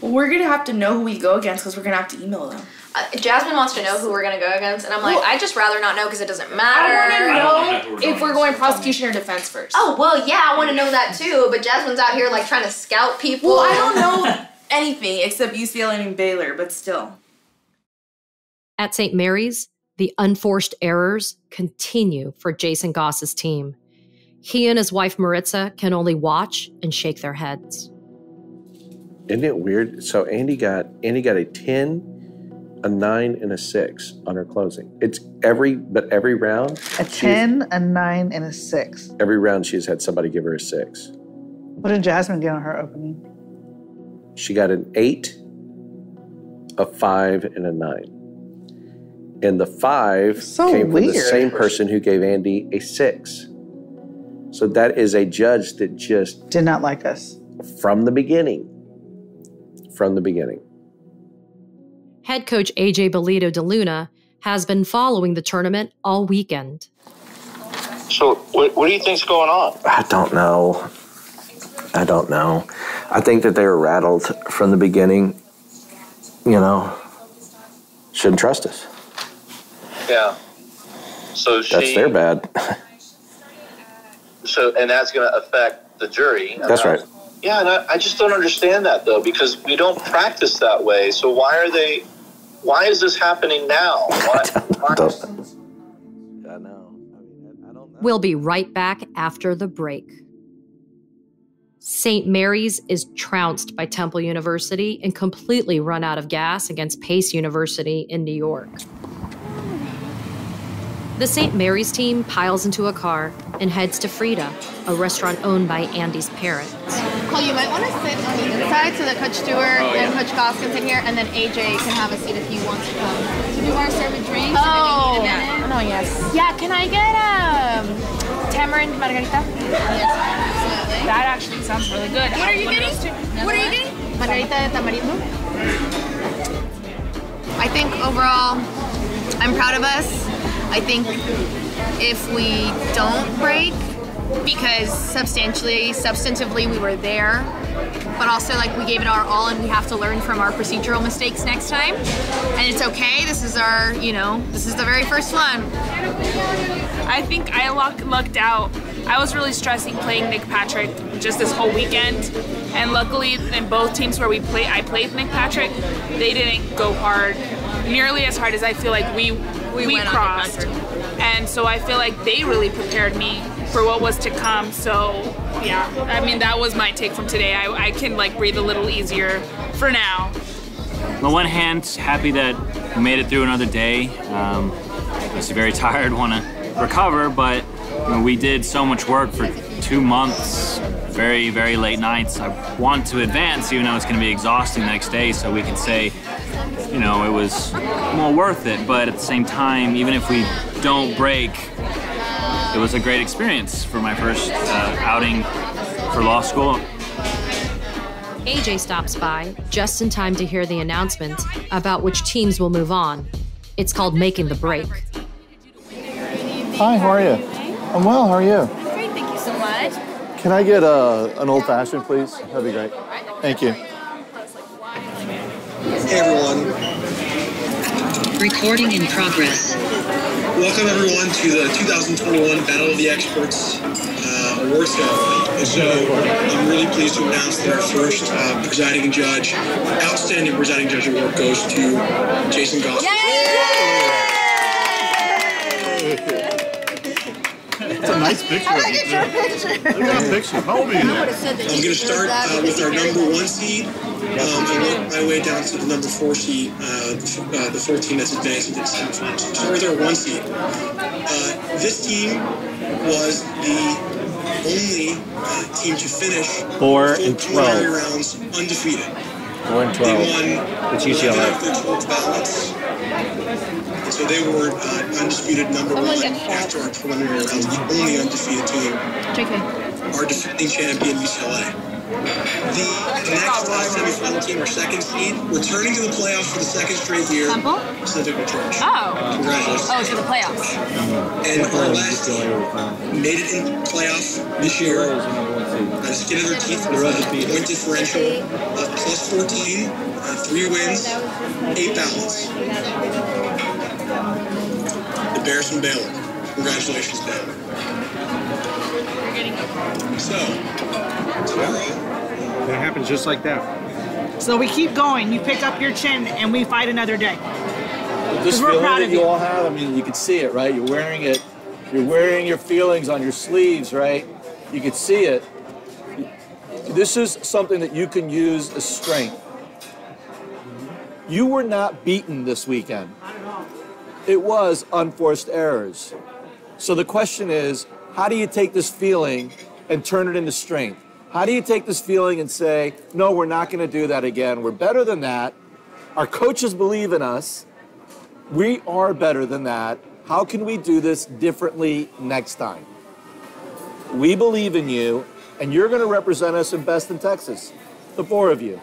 Well, we're going to have to know who we go against because we're going to have to email them. Uh, Jasmine wants to know who we're going to go against, and I'm like, well, I'd just rather not know because it doesn't matter. I want to know if we're going prosecution or defense first. Oh, well, yeah, I want to know that too, but Jasmine's out here, like, trying to scout people. Well, I don't know anything except U C L A and Baylor, but still. At Saint Mary's, the unforced errors continue for Jason Goss's team. He and his wife, Maritza, can only watch and shake their heads. Isn't it weird? So Andy got Andy got a ten... a nine, and a six on her closing. It's every, but every round. A ten, a nine, and a six. Every round she's had somebody give her a six. What did Jasmine get on her opening? She got an eight, a five, and a nine. And the five so came weird. from the same person who gave Andy a six. So that is a judge that just... did not like us. From the beginning. From the beginning. Head coach A J Belito de Luna has been following the tournament all weekend. So what, what do you think's going on? I don't know. I don't know. I think that they were rattled from the beginning. You know, shouldn't trust us. Yeah. So she, that's their bad. So, and that's going to affect the jury. That's right. Yeah, and I, I just don't understand that, though, because we don't practice that way. So why are they, why is this happening now? Why, why? I don't know. I know. We'll be right back after the break. Saint Mary's is trounced by Temple University and completely run out of gas against Pace University in New York. The Saint Mary's team piles into a car and heads to Frida, a restaurant owned by Andy's parents. Well, you might want to sit on the inside so that Coach Stewart oh, yeah. and Coach Goss can sit here, and then A J can have a seat if he wants to come. So do you want to serve a drink? Oh, so yeah. no, yes. Yeah, can I get a um, tamarind margarita? Yes, absolutely. That actually sounds really good. What are you getting? What are you getting? Margarita de tamarindo. I think overall, I'm proud of us. I think if we don't break, because substantially, substantively we were there, but also like we gave it our all and we have to learn from our procedural mistakes next time. And it's okay, this is our, you know, this is the very first one. I think I lucked out. I was really stressing playing Nick Patrick just this whole weekend. And luckily in both teams where we play, I played Nick Patrick, they didn't go hard, nearly as hard as I feel like we We, we crossed, and so I feel like they really prepared me for what was to come. So, yeah, I mean, that was my take from today. I, I can, like, breathe a little easier for now. On the one hand, happy that we made it through another day. Um, obviously very tired, want to recover, but you know, we did so much work for two months, very, very late nights. I want to advance, even though it's going to be exhausting the next day, so we can say, you know, it was more worth it, but at the same time, even if we don't break, it was a great experience for my first uh, outing for law school. A J stops by just in time to hear the announcement about which teams will move on. It's called Making the Break. Hi, how are you? I'm well, how are you? I'm great, thank you so much. Can I get uh, an old-fashioned, please? That'd be great. Thank you. Hey everyone. Recording in progress. Welcome everyone to the two thousand twenty-one Battle of the Experts uh, award ceremony. And so I'm really pleased to announce that our first uh, presiding judge, outstanding presiding judge award, goes to Jason Goss. Yay! It's a nice nice picture. I gotta get your picture. Look at that picture. How old are you? I would have said that. I'm going to start uh, with our number one seed. Um, and work my way down to the number four seed, uh, the, uh, the fourteen that's advanced into the semifinals. So we're their one seed. Uh, this team was the only uh, team to finish four and twelve rounds undefeated. Four and twelve. They won. It's U C L A. And so they were uh, undisputed number one after our preliminary rounds. The only undefeated team. Our defending champion U C L A. The next uh, semifinal team, or second seed, returning to the playoffs for the second straight year. Temple? Pacific Church. Oh. Congratulations. Oh, to the playoffs. And our last team made it in the playoffs this year. On the skin of their teeth, with a point differential of plus fourteen, uh, three wins, eight ballots. The Bears from Baylor. Congratulations, Baylor. So, tomorrow. It happens just like that. So we keep going. You pick up your chin, and we fight another day. This we're feeling proud that of you, you all have, I mean, you can see it, right? You're wearing it. You're wearing your feelings on your sleeves, right? You can see it. This is something that you can use as strength. You were not beaten this weekend. Not at all. It was unforced errors. So the question is, how do you take this feeling and turn it into strength? How do you take this feeling and say, no, we're not going to do that again. We're better than that. Our coaches believe in us. We are better than that. How can we do this differently next time? We believe in you, and you're going to represent us in Best in Texas, the four of you.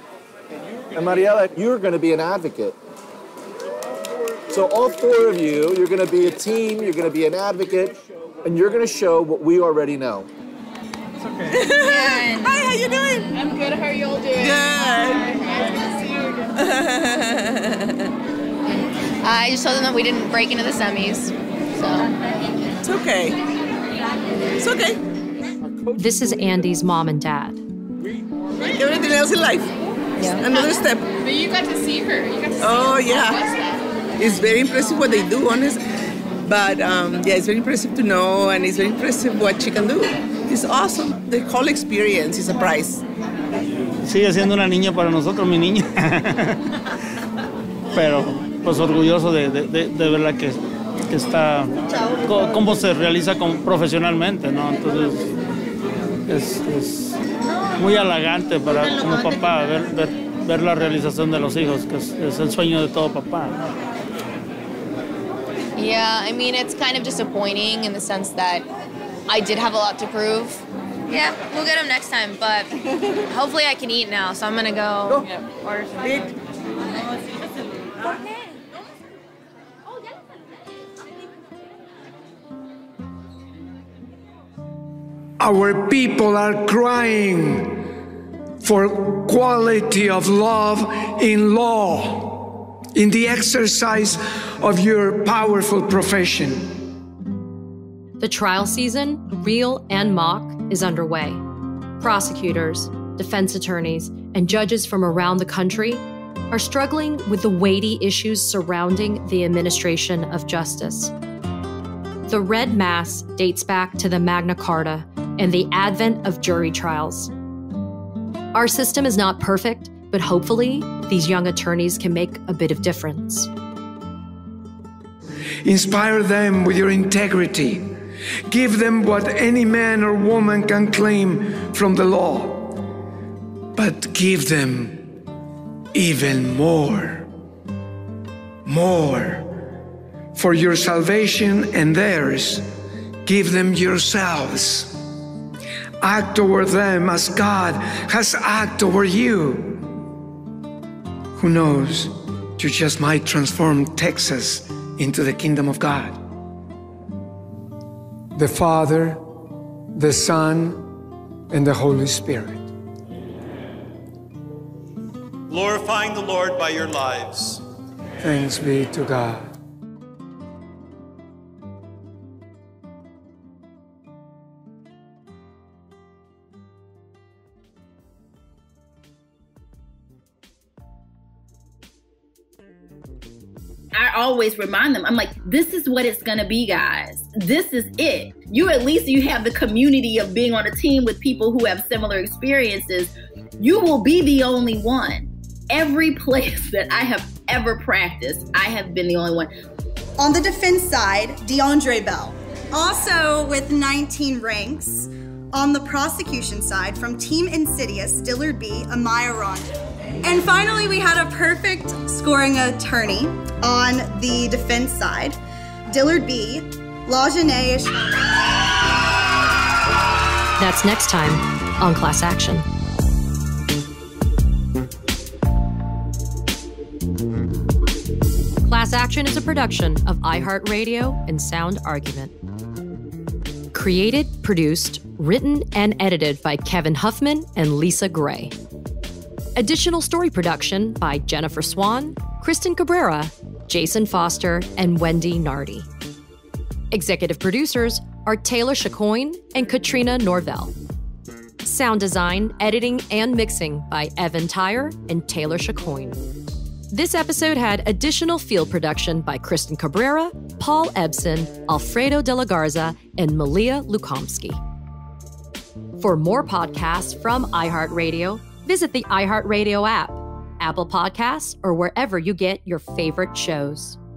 And Mariela, you're going to be an advocate. So all four of you, you're going to be a team, you're going to be an advocate, and you're going to show what we already know. It's okay. Hi, how you doing? I'm good. How are you all doing? Good. Hi. Nice to see you again. I just told them that we didn't break into the semis, so. It's okay. It's okay. This is Andy's mom and dad. Everything else in life. Yeah. Another step. But you got to see her. You got to see oh, her. Yeah. It's very impressive what they do, honestly. But um, yeah, it's very impressive to know, and it's very impressive what she can do. It's awesome. The whole experience is a prize. Sigue siendo una niña para nosotros, mi niña. Pero pues orgulloso de de de verla que que está cómo se realiza profesionalmente, ¿no? Entonces es, es muy halagante para como papá ver, ver ver la realización de los hijos, que es, es el sueño de todo papá. Yeah, I mean, it's kind of disappointing in the sense that I did have a lot to prove. Yeah, we'll get them next time, but hopefully I can eat now, so I'm gonna go, go. Yeah, order some. Eat. Our people are crying for quality of love in law, in the exercise of your powerful profession. The trial season, real and mock, is underway. Prosecutors, defense attorneys, and judges from around the country are struggling with the weighty issues surrounding the administration of justice. The Red Mass dates back to the Magna Carta and the advent of jury trials. Our system is not perfect, but hopefully, these young attorneys can make a bit of difference. Inspire them with your integrity. Give them what any man or woman can claim from the law. But give them even more, more. For your salvation and theirs, give them yourselves. Act toward them as God has acted toward you. Who knows, you just might transform Texas into the kingdom of God. The Father, the Son, and the Holy Spirit. Glorifying the Lord by your lives. Thanks be to God. I always remind them, I'm like, this is what it's gonna be, guys. This is it. You at least, you have the community of being on a team with people who have similar experiences. You will be the only one. Every place that I have ever practiced, I have been the only one. On the defense side, DeAndre Bell, also with nineteen ranks. On the prosecution side, from Team Insidious, Dillard B, Amaya Rondo. And finally, we had a perfect scoring attorney on the defense side, Dillard B, Lajeunesse Ishmael. That's next time on Class Action. Class Action is a production of iHeartRadio and Sound Argument. Created, produced, written, and edited by Kevin Huffman and Lisa Gray. Additional story production by Jennifer Swan, Kristen Cabrera, Jason Foster, and Wendy Nardi. Executive producers are Taylor Chacoin and Katrina Norvell. Sound design, editing, and mixing by Evan Tyre and Taylor Chacoin. This episode had additional field production by Kristen Cabrera, Paul Ebsen, Alfredo De La Garza, and Malia Lukomsky. For more podcasts from iHeartRadio, visit the iHeartRadio app, Apple Podcasts, or wherever you get your favorite shows.